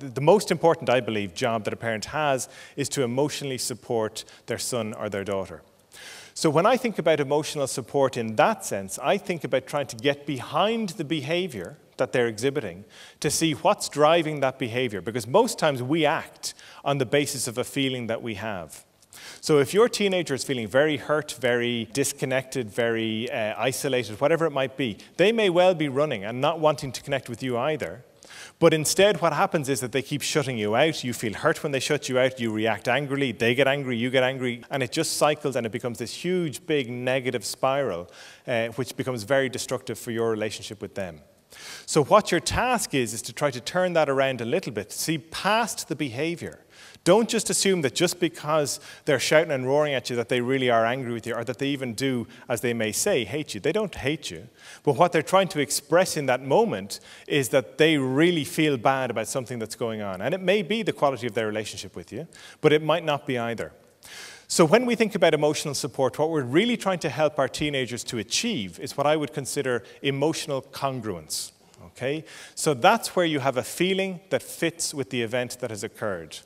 the most important, I believe, job that a parent has is to emotionally support their son or their daughter. So when I think about emotional support in that sense, I think about trying to get behind the behavior that they're exhibiting to see what's driving that behavior, because most times we act on the basis of a feeling that we have. So if your teenager is feeling very hurt, very disconnected, very isolated, whatever it might be, they may well be running and not wanting to connect with you either. But instead, what happens is that they keep shutting you out. You feel hurt when they shut you out. You react angrily. They get angry. You get angry. And it just cycles, and it becomes this huge, big negative spiral, which becomes very destructive for your relationship with them. So what your task is to try to turn that around a little bit, see past the behavior. Don't just assume that just because they're shouting and roaring at you that they really are angry with you, or that they even do, as they may say, hate you. They don't hate you. But what they're trying to express in that moment is that they really feel bad about something that's going on. And it may be the quality of their relationship with you, but it might not be either. So when we think about emotional support, what we're really trying to help our teenagers to achieve is what I would consider emotional congruence. Okay? So that's where you have a feeling that fits with the event that has occurred.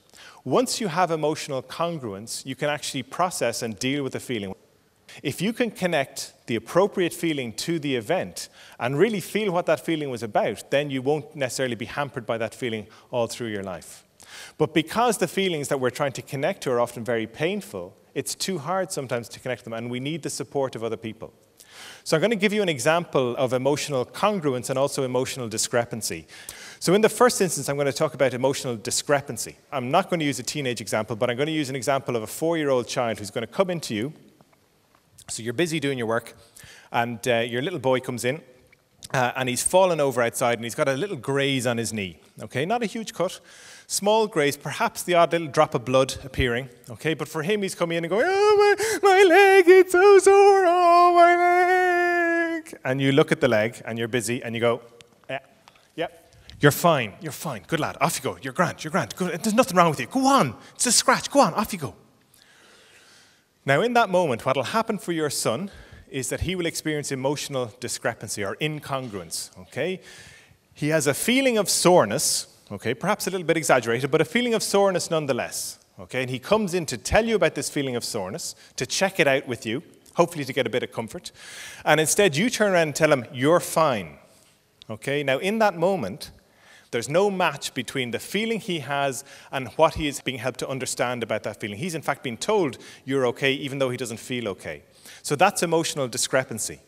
Once you have emotional congruence, you can actually process and deal with the feeling. If you can connect the appropriate feeling to the event and really feel what that feeling was about, then you won't necessarily be hampered by that feeling all through your life. But because the feelings that we're trying to connect to are often very painful, it's too hard sometimes to connect them, and we need the support of other people. So I'm going to give you an example of emotional congruence and also emotional discrepancy. So in the first instance, I'm going to talk about emotional discrepancy. I'm not going to use a teenage example, but I'm going to use an example of a 4-year-old child who's going to come into you. So you're busy doing your work, and your little boy comes in, and he's fallen over outside, and he's got a little graze on his knee. Okay, not a huge cut, small graze, perhaps the odd little drop of blood appearing. Okay, but for him, he's coming in and going, "Oh, my leg, it's so sore, oh, my leg." And you look at the leg, and you're busy, and you go, "Yeah, yeah. You're fine, good lad, off you go, you're grand, good. There's nothing wrong with you, go on, it's a scratch, go on, off you go." Now in that moment, what'll happen for your son is that he will experience emotional discrepancy or incongruence, okay? He has a feeling of soreness, okay, perhaps a little bit exaggerated, but a feeling of soreness nonetheless, okay? And he comes in to tell you about this feeling of soreness, to check it out with you, hopefully to get a bit of comfort, and instead you turn around and tell him, "You're fine," okay? Now in that moment, there's no match between the feeling he has and what he is being helped to understand about that feeling. He's in fact been told you're okay, even though he doesn't feel okay. So that's emotional discrepancy.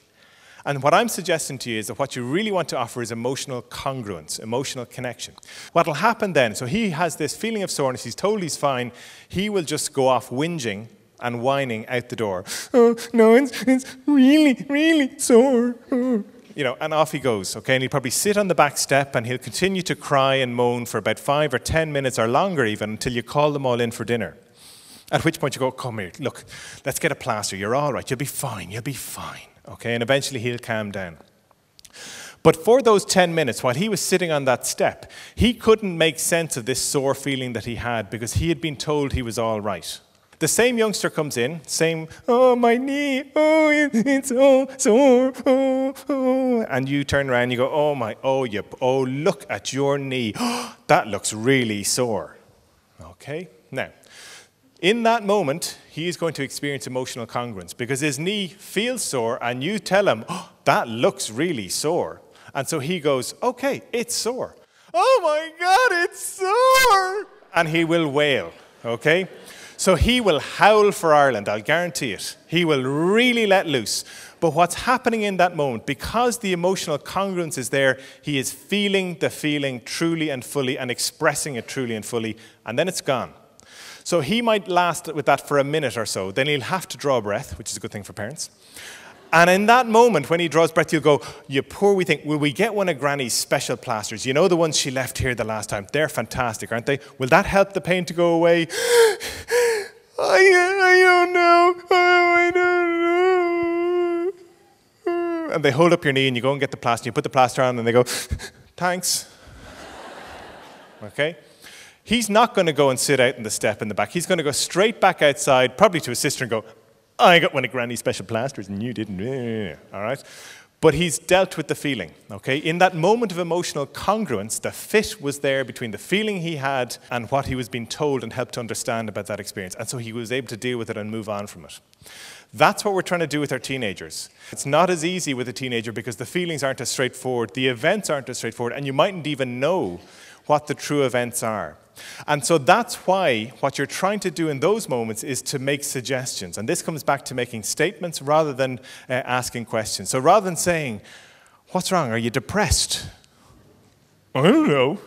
And what I'm suggesting to you is that what you really want to offer is emotional congruence, emotional connection. What'll happen then, so he has this feeling of soreness, he's told he's fine, he will just go off whinging and whining out the door. "Oh, no, it's really, really sore." Oh. You know, and off he goes, okay? And he'll probably sit on the back step and he'll continue to cry and moan for about 5 or 10 minutes or longer even, until you call them all in for dinner. At which point you go, "Come here, look, let's get a plaster. You're all right, you'll be fine," okay? And eventually he'll calm down. But for those 10 minutes, while he was sitting on that step, he couldn't make sense of this sore feeling that he had because he had been told he was all right. The same youngster comes in, same, "Oh, my knee, oh, it's so sore, oh, oh." And you turn around and you go, "Oh, my, oh, yep, oh, look at your knee. That looks really sore." Okay? Now, in that moment, he is going to experience emotional congruence because his knee feels sore and you tell him, "Oh, that looks really sore." And so he goes, "Okay, it's sore." "Oh, my God, it's sore." And he will wail, okay? So he will howl for Ireland, I'll guarantee it. He will really let loose. But what's happening in that moment, because the emotional congruence is there, he is feeling the feeling truly and fully and expressing it truly and fully, and then it's gone. So he might last with that for a minute or so. Then he'll have to draw breath, which is a good thing for parents. And in that moment, when he draws breath, you'll go, "You poor wee thing, will we get one of Granny's special plasters? You know the ones she left here the last time? They're fantastic, aren't they? Will that help the pain to go away?" I don't know. Oh, I don't know. And they hold up your knee and you go and get the plaster. You put the plaster on and they go, "Thanks." Okay? He's not going to go and sit out in the step in the back. He's going to go straight back outside, probably to his sister, and go, "I got one of Granny's special plasters and you didn't." All right? But he's dealt with the feeling, okay? In that moment of emotional congruence, the fit was there between the feeling he had and what he was being told and helped to understand about that experience. And so he was able to deal with it and move on from it. That's what we're trying to do with our teenagers. It's not as easy with a teenager because the feelings aren't as straightforward, the events aren't as straightforward, and you mightn't even know what the true events are. And so that's why what you're trying to do in those moments is to make suggestions. And this comes back to making statements rather than asking questions. So rather than saying, what's wrong? Are you depressed? I don't know.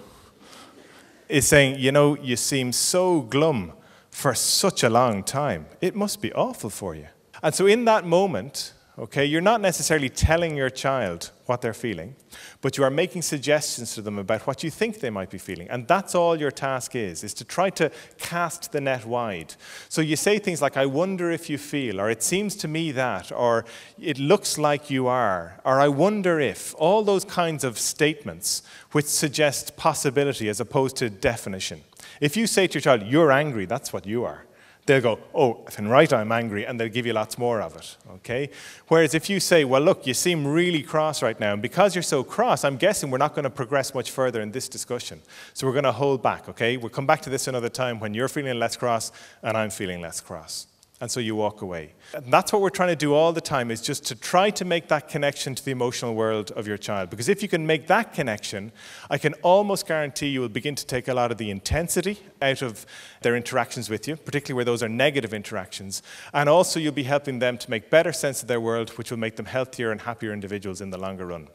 Is saying, you know, you seem so glum for such a long time. It must be awful for you. And so in that moment, okay, you're not necessarily telling your child what they're feeling, but you are making suggestions to them about what you think they might be feeling. And that's all your task is to try to cast the net wide. So you say things like, I wonder if you feel, or it seems to me that, or it looks like you are, or I wonder if, all those kinds of statements which suggest possibility as opposed to definition. If you say to your child, you're angry, that's what you are. They'll go, oh, then right, I'm angry, and they'll give you lots more of it, okay? Whereas if you say, well, look, you seem really cross right now, and because you're so cross, I'm guessing we're not going to progress much further in this discussion. So we're going to hold back, okay? We'll come back to this another time when you're feeling less cross and I'm feeling less cross. And so you walk away. And that's what we're trying to do all the time, is just to try to make that connection to the emotional world of your child. Because if you can make that connection, I can almost guarantee you will begin to take a lot of the intensity out of their interactions with you, particularly where those are negative interactions. And also you'll be helping them to make better sense of their world, which will make them healthier and happier individuals in the longer run.